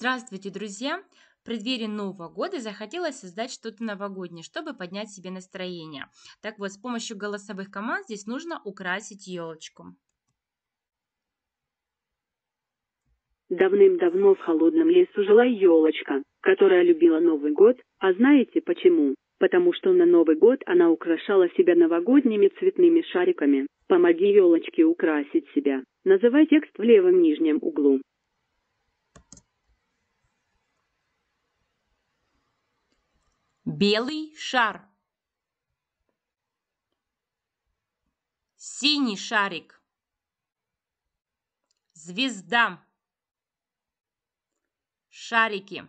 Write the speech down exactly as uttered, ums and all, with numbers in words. Здравствуйте, друзья! В преддверии Нового года захотелось создать что-то новогоднее, чтобы поднять себе настроение. Так вот, с помощью голосовых команд здесь нужно украсить елочку. Давным-давно в холодном лесу жила елочка, которая любила Новый год. А знаете почему? Потому что на Новый год она украшала себя новогодними цветными шариками. Помоги елочке украсить себя. Называй текст в левом нижнем углу. Белый шар. Синий шарик. Звезда. Шарики.